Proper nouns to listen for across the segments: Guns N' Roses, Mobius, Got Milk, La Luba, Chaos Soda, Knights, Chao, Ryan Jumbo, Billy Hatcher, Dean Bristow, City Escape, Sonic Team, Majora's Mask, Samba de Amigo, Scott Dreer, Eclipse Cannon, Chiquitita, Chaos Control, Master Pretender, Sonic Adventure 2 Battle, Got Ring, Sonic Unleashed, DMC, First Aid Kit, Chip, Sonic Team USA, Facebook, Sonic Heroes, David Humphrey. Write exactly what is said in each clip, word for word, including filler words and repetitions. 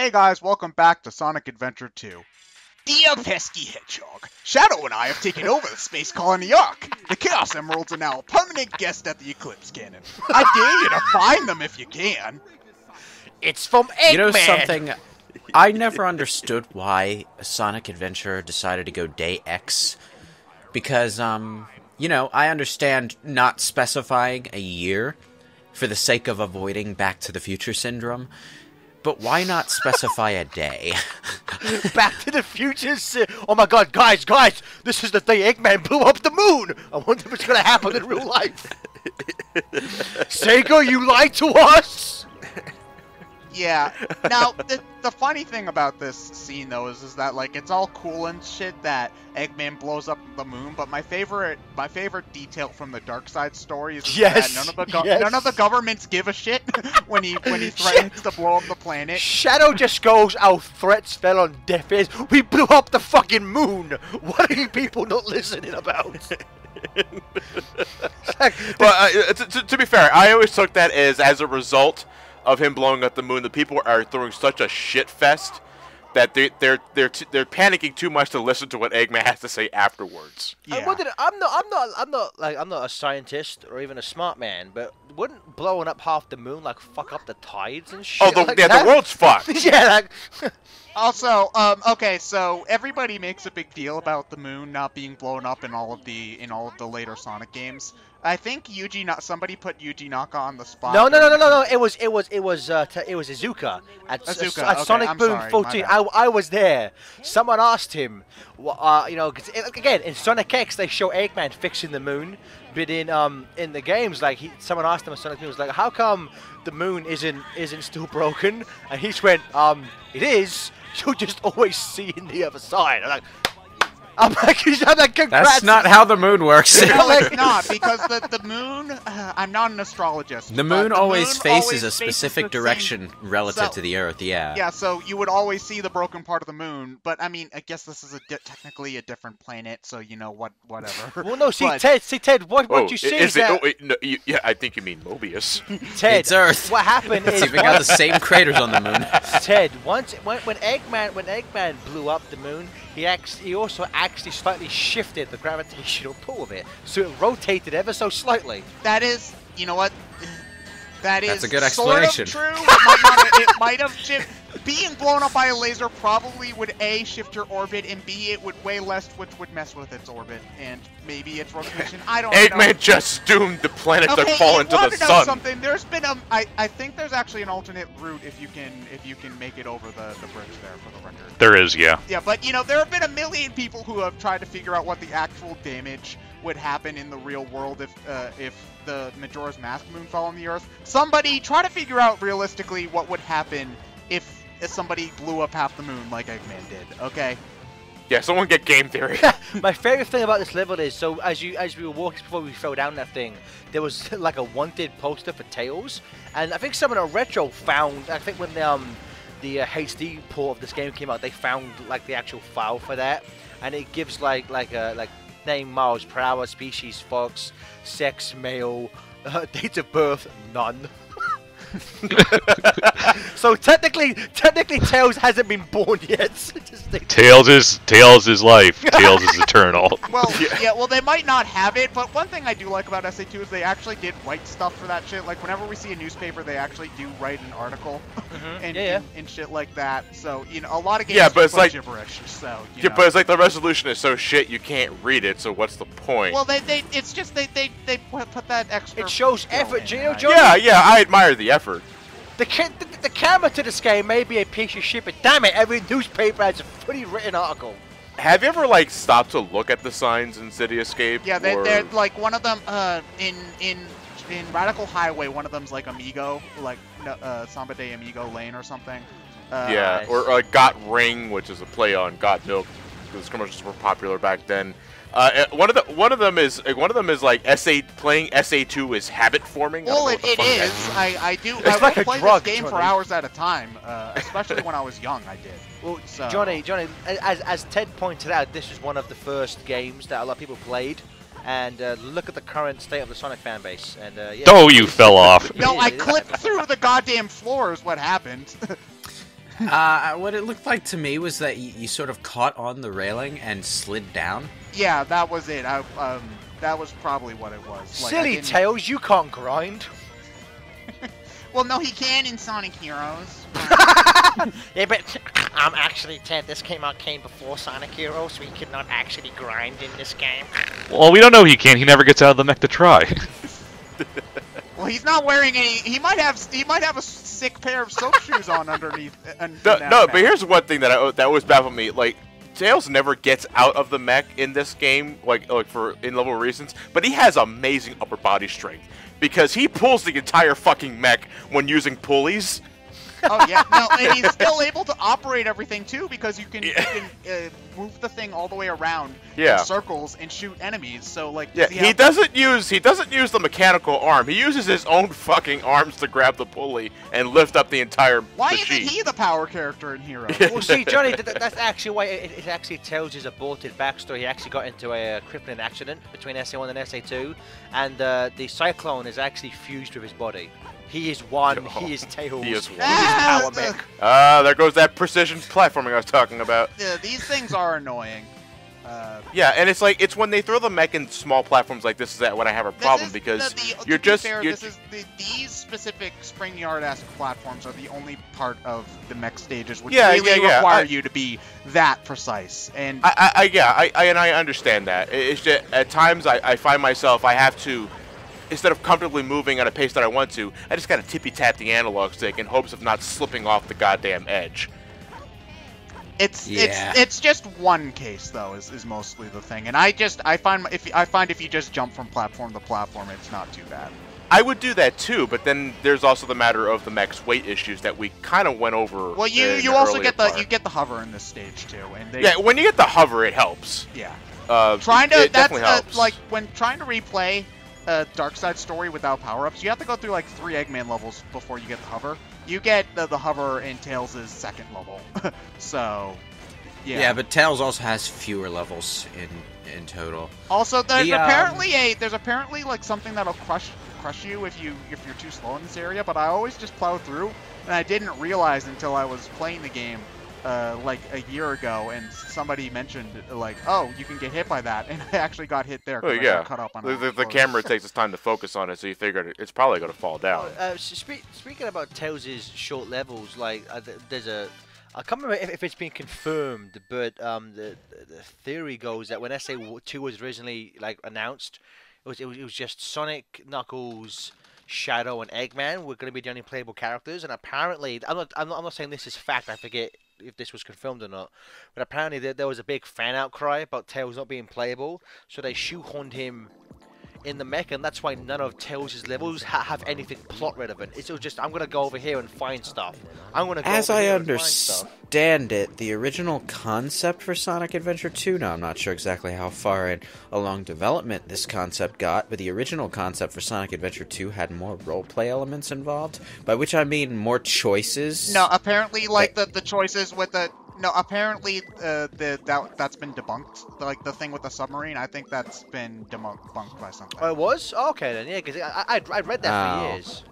Hey guys, welcome back to Sonic Adventure two. Dear pesky hedgehog, Shadow and I have taken over the space colony Ark. The Chaos Emeralds are now a permanent guest at the Eclipse Cannon. I dare you to find them if you can. It's from Eggman! You know something? I never understood why Sonic Adventure decided to go Day X. Because, um, you know, I understand not specifying a year for the sake of avoiding Back to the Future Syndrome. But why not specify a day? Back to the Future si Oh my god, guys, guys! This is the thing, Eggman blew up the moon! I wonder if it's gonna happen in real life! Sega, you lied to us! Yeah. Now, the, the funny thing about this scene, though, is, is that, like, it's all cool and shit that Eggman blows up the moon, but my favorite my favorite detail from the Dark Side story is, yes, is that none of, the yes. none of the governments give a shit when he when he threatens to blow up the planet. Shadow just goes, our threats fell on deaf ears. We blew up the fucking moon. What are you people not listening about? Well, uh, to, to be fair, I always took that as, as a result of him blowing up the moon, the people are throwing such a shit fest that they, they're they're t they're panicking too much to listen to what Eggman has to say afterwards. Yeah. I wondered, I'm not I'm not I'm not like I'm not a scientist or even a smart man, but wouldn't blowing up half the moon like fuck up the tides and shit? Oh, the, like yeah, that? the world's fucked. Yeah. Like also, um, okay, so everybody makes a big deal about the moon not being blown up in all of the in all of the later Sonic games. I think Yuji Naka. Somebody put Yuji Naka on the spot. No, no, no, no, no, no. It was, it was, it was, uh, it was Izuka at, Izuka, at okay, Sonic I'm Boom sorry, fourteen. I, I was there. Someone asked him, uh, you know, 'cause it, again in Sonic X they show Eggman fixing the moon, but in um in the games like he, someone asked him at Sonic Boom was like, how come the moon isn't isn't still broken? And he just went, um, it is. You'll just always see in the other side. I'm like, I'm like, I'm like, congrats. That's not how the moon works. No, it's not, because the, the moon, uh, I'm not an astrologist. The moon the always moon faces always a specific faces direction same, relative so, to the Earth, yeah. Yeah, so you would always see the broken part of the moon, but I mean, I guess this is a di technically a different planet, so you know, what, whatever. Well, no, see, but, Ted, see, Ted, what, what oh, you see is, is it, that... Oh, it, no, you, yeah, I think you mean Mobius. Ted, it's Earth. What happened is... We've got the same craters on the moon. Ted, once, when, when, Eggman, when Eggman blew up the moon, he, actually, he also actually slightly shifted the gravitational pull of it, so it rotated ever so slightly. That is, you know what? That is That's a good explanation. Sort of true. It might have shifted. Being blown up by a laser probably would A, shift your orbit, and B, it would weigh less, which would mess with its orbit, and maybe its rotation. I don't Eggman know. Eggman just doomed the planet okay, to fall into the sun. Know something. There's been a, I, I think there's actually an alternate route if you can if you can make it over the, the bridge there, for the record. There is, yeah. Yeah, but you know, there have been a million people who have tried to figure out what the actual damage would happen in the real world if uh, if the Majora's Mask moon fell on the Earth. Somebody try to figure out realistically what would happen if if somebody blew up half the moon like Eggman did, okay? Yeah, someone get Game Theory. My favorite thing about this level is, so as you as we were walking before we fell down that thing, there was like a wanted poster for Tails, and I think someone on Retro found, I think when the, um, the uh, H D port of this game came out, they found like the actual file for that, and it gives like like a like name miles per hour, species fox, sex male, uh, date of birth none. So technically, technically, Tails hasn't been born yet. Tails is Tails is life. Tails is eternal. Well, yeah. yeah. Well, they might not have it, but one thing I do like about S A two is they actually did write stuff for that shit. Like whenever we see a newspaper, they actually do write an article mm-hmm. and, yeah, yeah. and and shit like that. So you know, a lot of games. Yeah, but it's like gibberish. So you yeah, know. but it's like the resolution is so shit you can't read it. So what's the point? Well, they they it's just they they they put that extra. It shows effort, Gino Jones. Yeah, yeah, I admire the effort. The, the, the camera to this game may be a piece of shit, but damn it, every newspaper has a fully written article. Have you ever like stopped to look at the signs in City Escape? Yeah, they're, they're like one of them uh, in in in Radical Highway. One of them's like Amigo, like uh, Samba de Amigo Lane or something. Uh, yeah, or uh, Got Ring, which is a play on Got Milk. Those commercials were popular back then. Uh, one of the one of them is one of them is like S A playing S A two is habit forming. Well, it, it is. I, I do. It's I like would a play drug, this game Johnny. for hours at a time, uh, especially when I was young. I did. Well, so. Johnny, Johnny, as as Ted pointed out, this is one of the first games that a lot of people played. And uh, look at the current state of the Sonic fan base. And uh, yeah. Oh, you fell off. No, I clipped through the goddamn floor is what happened. Uh, what it looked like to me was that you, you sort of caught on the railing and slid down. Yeah, that was it. I, um, that was probably what it was. Like, Silly Tails, you can't grind. Well, no, he can in Sonic Heroes. Yeah, but I'm um, actually, Ted, this came out came before Sonic Heroes, so he could not actually grind in this game. Well, we don't know he can. He never gets out of the mech to try. Well, he's not wearing any. He might have. He might have a sick pair of soap shoes on underneath. Un no, no but here's one thing that I, that always baffled me. Like, Tails never gets out of the mech in this game, like like for in-level reasons. But he has amazing upper body strength because he pulls the entire fucking mech when using pulleys. Oh yeah, no, and he's still able to operate everything too because you can, yeah. you can uh, move the thing all the way around yeah. in circles and shoot enemies. So like, does yeah, he, he doesn't use he doesn't use the mechanical arm. He uses his own fucking arms to grab the pulley and lift up the entire. Why the isn't he the power character in Heroes? Well, see, Johnny, that, that's actually why it, it actually tells his aborted backstory. He actually got into a crippling accident between S A one and S A two, and uh, the Cyclone is actually fused with his body. He is one. Oh, he is Tails. He is one. Ah, he is power mech. Ah, there goes that precision platforming I was talking about. Yeah, these things are annoying. Uh, yeah, and it's like it's when they throw the mech in small platforms like this is that when I have a problem is, because the, the, you're to just. Be fair, you're this is the, these specific spring yard-esque platforms are the only part of the mech stages which yeah, really yeah, yeah. require I, you to be that precise. And I, I, I yeah, I, I and I understand that. It's just at times I, I find myself I have to. Instead of comfortably moving at a pace that I want to, I just gotta tippy-tap the analog stick in hopes of not slipping off the goddamn edge. It's yeah. it's it's just one case though is, is mostly the thing, and I just I find if I find if you just jump from platform to platform, it's not too bad. I would do that too, but then there's also the matter of the mech's weight issues that we kind of went over. Well, you you also get the part. you get the hover in this stage too, and they, yeah, when you get the hover, it helps. Yeah, uh, trying to it, it that's the, like when trying to replay. Uh, Dark Side story without power-ups, you have to go through like three Eggman levels before you get the hover. You get the, the hover in Tails' second level. So, yeah. Yeah, but Tails also has fewer levels in in total. Also, there's the, apparently um... a there's apparently like something that'll crush crush you if you if you're too slow in this area. But I always just plow through, and I didn't realize until I was playing the game uh, like a year ago, and somebody mentioned like, oh, you can get hit by that, and I actually got hit there. Oh yeah, I got caught up on the, the, the camera takes its time to focus on it, so you figured it's probably going to fall down. Uh, spe speaking about Tails' short levels, like uh, there's a, I can't remember if, if it's been confirmed, but um, the, the theory goes that when S A two was originally like announced, it was it was, it was just Sonic, Knuckles, Shadow, and Eggman were going to be the only playable characters, and apparently, I'm not I'm not, I'm not saying this is fact. I forget if this was confirmed or not, but apparently there, there was a big fan outcry about Tails not being playable, so they shoehorned him in the mech, and that's why none of Tails' levels ha have anything plot relevant. It's just, I'm gonna go over here and find stuff. I'm gonna go As over I here understand it, the original concept for Sonic Adventure two, now I'm not sure exactly how far in along development this concept got, but the original concept for Sonic Adventure two had more roleplay elements involved, by which I mean more choices. No, apparently, like, the, the choices with the... No, apparently uh, the that that's been debunked. Like the thing with the submarine, I think that's been debunked by something. Oh, it was? Oh, okay then, yeah, because I, I I read that oh. for years.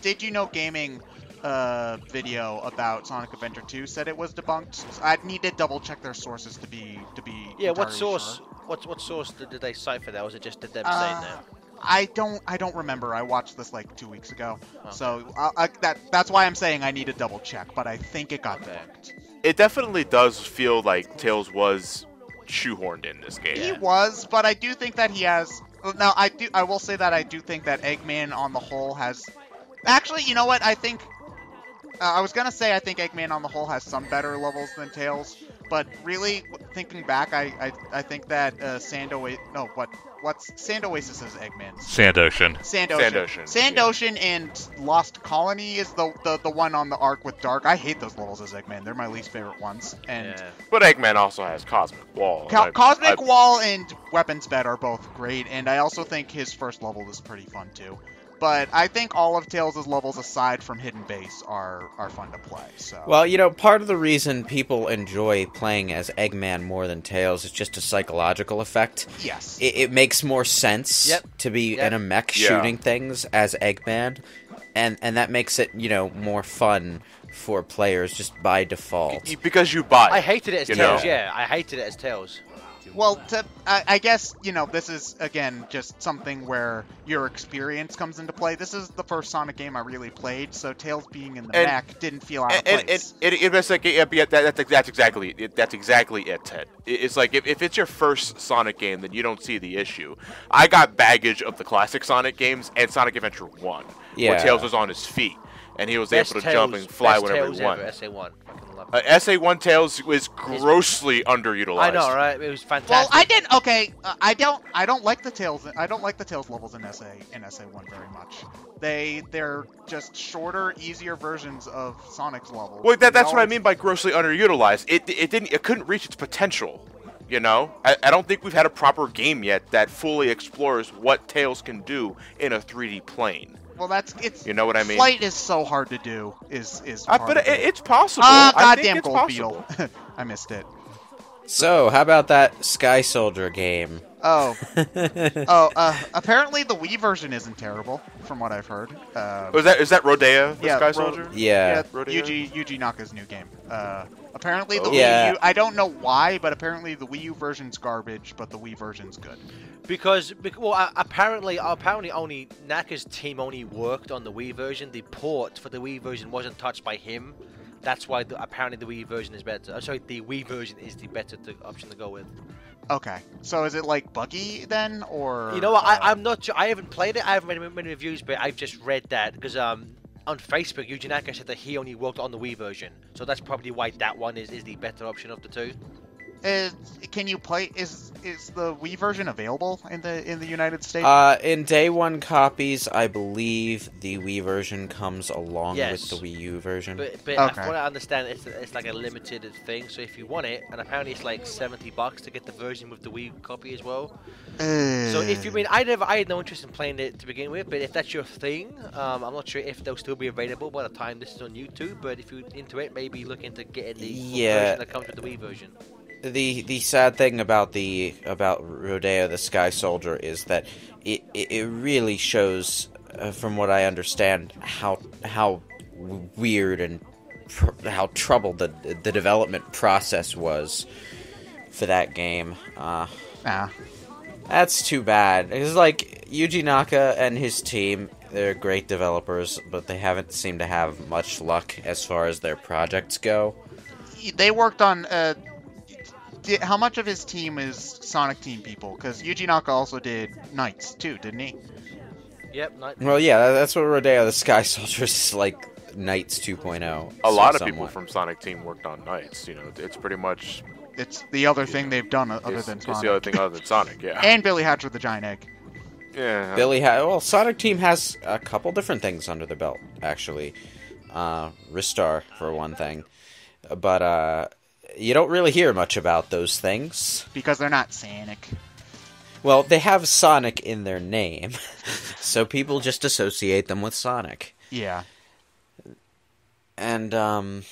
Did you know gaming uh, video about Sonic Adventure two said it was debunked? I'd need to double check their sources to be to be. Yeah, what source? Sure. What what source did, did they cite for that? Was it just the them uh, saying that? I don't I don't remember. I watched this like two weeks ago, oh. so I, I, that that's why I'm saying I need to double check. But I think it got debunked. It definitely does feel like Tails was shoehorned in this game. He was, but I do think that he has... Now, I do. I will say that I do think that Eggman, on the whole, has... Actually, you know what? I think... Uh, I was going to say I think Eggman, on the whole, has some better levels than Tails, but really, thinking back, I I, I think that uh, Sand Oasis... No, what, what's... Sand Oasis is Eggman. Sand Ocean. Sand Ocean. Sand Ocean, Sand Ocean yeah. and Lost Colony is the, the the one on the arc with Dark. I hate those levels as Eggman. They're my least favorite ones. And yeah. But Eggman also has Cosmic Wall. Co I, Cosmic I, Wall and Weapons Bed are both great, and I also think his first level is pretty fun, too. But I think all of Tails' levels, aside from Hidden Base, are are fun to play. So. Well, you know, part of the reason people enjoy playing as Eggman more than Tails is just a psychological effect. Yes. It, it makes more sense yep. to be yep. in a mech yeah. shooting things as Eggman. and and that makes it, you know, more fun for players just by default. Because you buy. I hated it as Tails. Know? Yeah, I hated it as Tails. Well, to, I, I guess, you know, this is, again, just something where your experience comes into play. This is the first Sonic game I really played, so Tails being in the and, back didn't feel out and, of place. And, and, and, and like, yeah, that, that, that's exactly it, that's exactly it, Ted. It's like, if, if it's your first Sonic game, then you don't see the issue. I got baggage of the classic Sonic games and Sonic Adventure one, yeah. where Tails was on his feet, and he was best able to Tails, jump and fly whenever he wanted. S A one. Uh, S A one Tails was grossly underutilized. I know, right? It was fantastic. Well, I didn't. Okay, uh, I don't. I don't like the Tails. I don't like the Tails levels in S A in S A one very much. They they're just shorter, easier versions of Sonic's levels. Well, that, that's what I mean by grossly underutilized. It it didn't. It couldn't reach its potential. You know, I, I don't think we've had a proper game yet that fully explores what Tails can do in a three D plane. Well, that's it's. You know what I mean? Flight is so hard to do. Is is. Uh, but it, it's possible. Ah, uh, goddamn Gold Beetle! I missed it. So, how about that Sky Soldier game? Oh, oh. Uh, apparently, the Wii version isn't terrible, from what I've heard. Um, oh, is that is that Rodea the yeah, Sky Soldier? Ro yeah. yeah Yuji Yuji Naka's new game. Uh, apparently the oh. Wii yeah. U. I don't know why, but apparently the Wii U version's garbage, but the Wii version's good. Because, well, uh, apparently, uh, apparently only Naka's team only worked on the Wii version. The port for the Wii version wasn't touched by him. That's why the, apparently the Wii version is better. I'm sorry, the Wii version is the better to, option to go with. Okay, so is it like buggy then, or you know what? Uh... I, I'm not. I haven't played it. I haven't made many reviews, but I've just read that because um on Facebook, Yuji Naka said that he only worked on the Wii version, so that's probably why that one is is the better option of the two. Uh, can you play? Is is the Wii version available in the in the United States? Uh, in day one copies, I believe the Wii version comes along yes. with the Wii U version. But, but okay. from what I understand, it's it's like a limited thing. So if you want it, and apparently it's like seventy bucks to get the version with the Wii copy as well. Uh, so if you mean, I never, I had no interest in playing it to begin with. But if that's your thing, um, I'm not sure if they'll still be available by the time this is on YouTube. But if you're into it, maybe look into getting the yeah. version that comes with the Wii version. The the sad thing about the about Rodea the Sky Soldier is that it it really shows, uh, from what I understand, how how weird and pr how troubled the the development process was for that game. Uh, ah, that's too bad. It's like Yuji Naka and his team; they're great developers, but they haven't seemed to have much luck as far as their projects go. They worked on. Uh... How much of his team is Sonic Team people? Because Yuji Naka also did Knights, too, didn't he? Yep, Knights. Well, yeah, that's what Rodea the Sky Soldier is like, Knights two point oh. A lot of people from Sonic Team worked on Knights, you know, it's pretty much... It's the other thing they've done other than Sonic. It's the other thing other than Sonic, yeah. And Billy Hatcher the Giant Egg. Yeah. Billy Hatcher, well, Sonic Team has a couple different things under their belt, actually. Uh, Ristar, for one thing. But, uh... you don't really hear much about those things. Because they're not Sonic. Well, they have Sonic in their name, so people just associate them with Sonic. Yeah. And, um...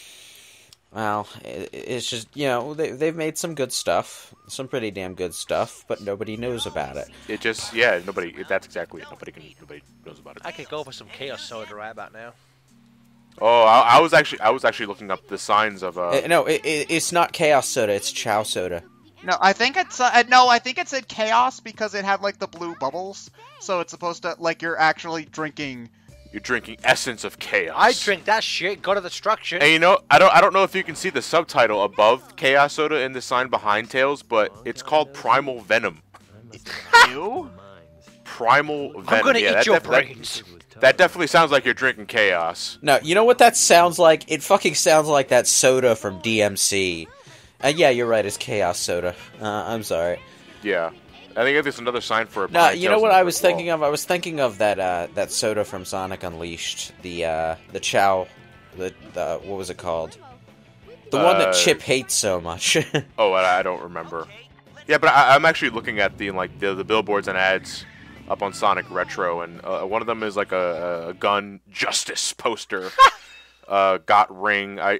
well, it, it's just, you know, they, they've made some good stuff. Some pretty damn good stuff, but nobody knows about it. It just, yeah, nobody... That's exactly it. Nobody, can, nobody knows about it. I could go for some Chaos Soda right about now. Oh, I, I was actually I was actually looking up the signs of uh. It, no, it, it, it's not Chaos Soda. It's Chao Soda. No, I think it's uh, no, I think it said Chaos because it had like the blue bubbles, so it's supposed to like you're actually drinking. You're drinking essence of chaos. I drink that shit. Go to destruction. And you know, I don't I don't know if you can see the subtitle above Chaos Soda in the sign behind Tails, but it's called Primal Venom. You? Primal Venom. I'm gonna yeah, eat your brains. That, That definitely sounds like you're drinking chaos. No, you know what that sounds like? It fucking sounds like that soda from D M C. Uh, yeah, you're right, it's Chaos Soda. Uh, I'm sorry. Yeah. I think there's another sign for it. No, you know what I was thinking of? I was thinking of that uh, that soda from Sonic Unleashed. The, uh, the Chao... The, the, what was it called? The uh, one that Chip hates so much. Oh, I don't remember. Yeah, but I, I'm actually looking at the, like, the, the billboards and ads... up on Sonic Retro, and uh, one of them is like a, a gun justice poster. uh, Got Ring. I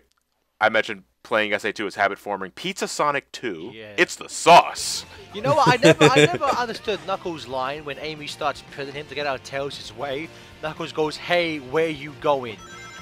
I mentioned playing S A two is habit forming. Pizza Sonic two, yeah. It's the sauce. You know what? I never, I never understood Knuckles' line when Amy starts pulling him to get out of Tails' way. Knuckles goes, "Hey, where you going?"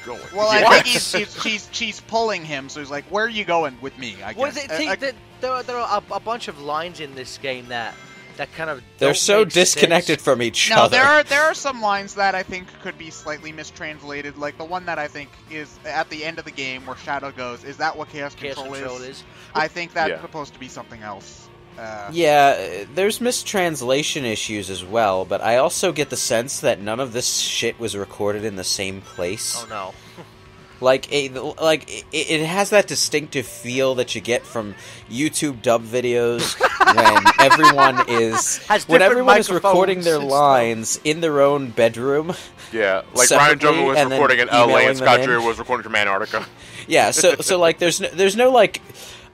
Going. Well, I think he's, he's, she's, she's pulling him, so he's like, "Where are you going with me?" I guess. Well, they, see, I, I, there, there are, there are a, a bunch of lines in this game that that kind of they're so disconnected sense. From each no, other. No, there are there are some lines that I think could be slightly mistranslated. Like the one that I think is at the end of the game where Shadow goes, "Is that what Chaos, Chaos Control, Control is? is?" I think that's yeah. supposed to be something else. Uh, yeah, there's mistranslation issues as well, but I also get the sense that none of this shit was recorded in the same place. Oh no. Like, it, like it, it has that distinctive feel that you get from YouTube dub videos when everyone is when everyone is recording their lines stuff. in their own bedroom. Yeah, like Ryan Jumbo was recording in L A and Scott Dreer was recording from Antarctica. Yeah, so so like there's no, there's no like.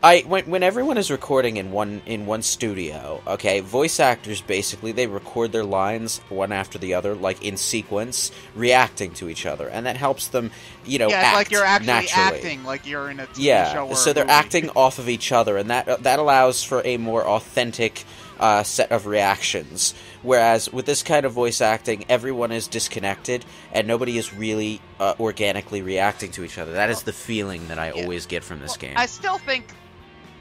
I when when everyone is recording in one in one studio, okay, voice actors basically they record their lines one after the other, like in sequence, reacting to each other, and that helps them, you know, yeah, act it's like you're actually naturally. acting, like you're in a T V yeah, show or so a they're movie. acting off of each other, and that that allows for a more authentic uh, set of reactions. Whereas with this kind of voice acting, everyone is disconnected and nobody is really uh, organically reacting to each other. That is the feeling that I yeah. always get from this well, game. I still think.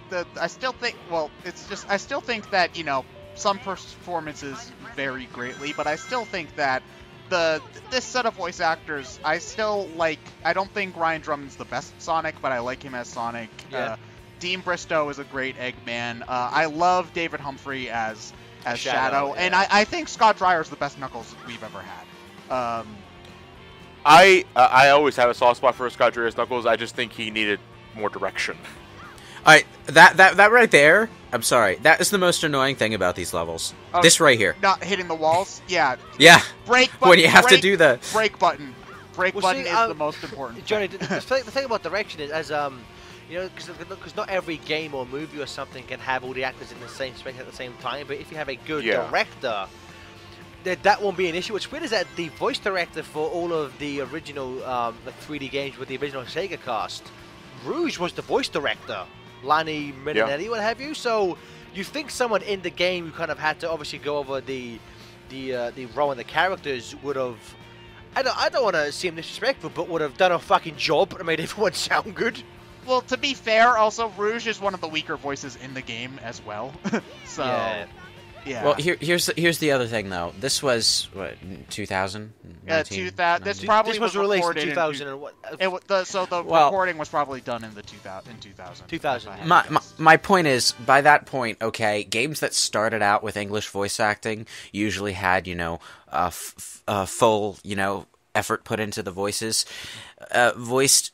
The, I still think, well, it's just, I still think that, you know, some performances vary greatly, but I still think that the, this set of voice actors, I still like, I don't think Ryan Drummond's the best Sonic, but I like him as Sonic. Yeah. Uh, Dean Bristow is a great Eggman. Uh, I love David Humphrey as, as Shadow, Shadow yeah. and I, I think Scott Dreyer's the best Knuckles we've ever had. Um, I, uh, I always have a soft spot for Scott Dreyer's Knuckles. I just think he needed more direction. All right, that, that that right there, I'm sorry, that is the most annoying thing about these levels. Oh, this right here. Not hitting the walls? Yeah. Yeah. Break button. When you have break, to do the... Break button. Break well, button see, is um, the most important Johnny, thing. the, the thing about direction is, as, um, you know, because not every game or movie or something can have all the actors in the same space at the same time, but if you have a good yeah. director, that, that won't be an issue. What's weird is that the voice director for all of the original um, like three D games with the original Sega cast, Rouge was the voice director. Lanny, Mininelli, yeah. what have you. So you think someone in the game who kind of had to obviously go over the the uh, the role and the characters would have. I don't. I don't want to seem disrespectful, but would have done a fucking job and made everyone sound good. Well, to be fair, also Rouge is one of the weaker voices in the game as well. so. Yeah. Yeah. Well, here, here's the, here's the other thing though. This was what two thousand. Yeah, two thousand. This probably this was, was released in two thousand. In, and what, uh, it, the, so the well, recording was probably done in the two thousand. In two thousand. two thousand. My, my my point is, by that point, okay, games that started out with English voice acting usually had you know uh, f uh full you know effort put into the voices. Uh, voiced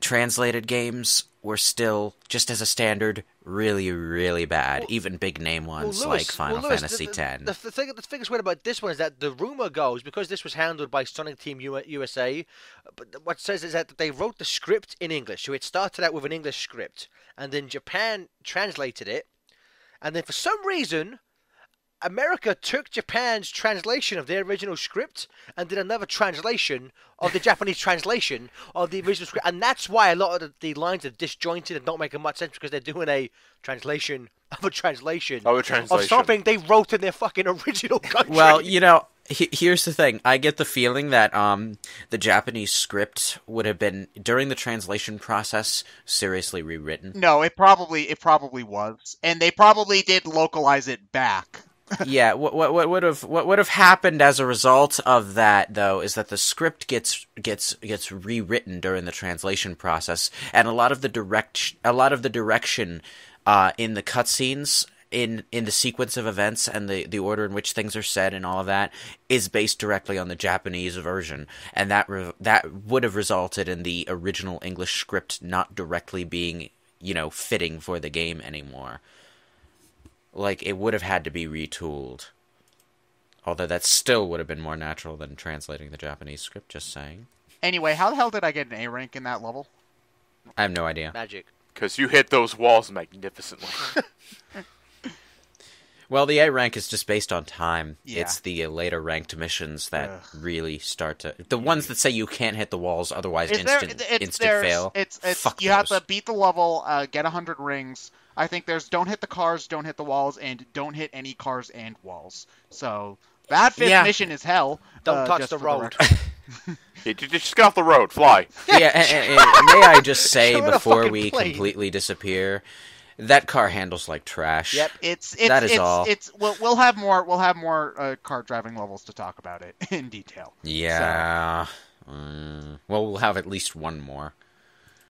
translated games were still just as a standard. Really, really bad. Well, even big name ones well, Lewis, like Final well, Lewis, Fantasy the, the, X. The, the thing, the thing that's weird about this one is that the rumor goes because this was handled by Sonic Team U S A. But what it says is that they wrote the script in English, so it started out with an English script, and then Japan translated it, and then for some reason, America took Japan's translation of their original script and did another translation of the Japanese translation of the original script. And that's why a lot of the, the lines are disjointed and don't make much sense because they're doing a translation of a translation, oh, a translation. of something they wrote in their fucking original country. Well, you know, he here's the thing. I get the feeling that um, the Japanese script would have been, during the translation process, seriously rewritten. No, it probably, it probably was. And they probably did localize it back. Yeah, what what what would have what would have happened as a result of that though is that the script gets gets gets rewritten during the translation process, and a lot of the direct a lot of the direction uh, in the cutscenes in in the sequence of events and the the order in which things are said and all of that is based directly on the Japanese version, and that re that would have resulted in the original English script not directly being you know fitting for the game anymore. Like, it would have had to be retooled. Although that still would have been more natural than translating the Japanese script, just saying. Anyway, how the hell did I get an A rank in that level? I have no idea. Magic. Because you hit those walls magnificently. Well, the A rank is just based on time. Yeah. It's the later ranked missions that Ugh. really start to... The ones that say you can't hit the walls, otherwise is instant, there, it's, instant fail. It's, it's, Fuck you those. have to beat the level, uh, get one hundred rings. I think there's don't hit the cars, don't hit the walls, and don't hit any cars and walls. So that fifth yeah. mission is hell. Don't uh, touch the road. The yeah, just get off the road. Fly. Yeah, yeah and, and, and may I just say before we plane. completely disappear... That car handles like trash. Yep, it's it's that is it's, all. It's we'll, we'll have more we'll have more uh, car driving levels to talk about it in detail. Yeah. So. Mm. Well, we'll have at least one more.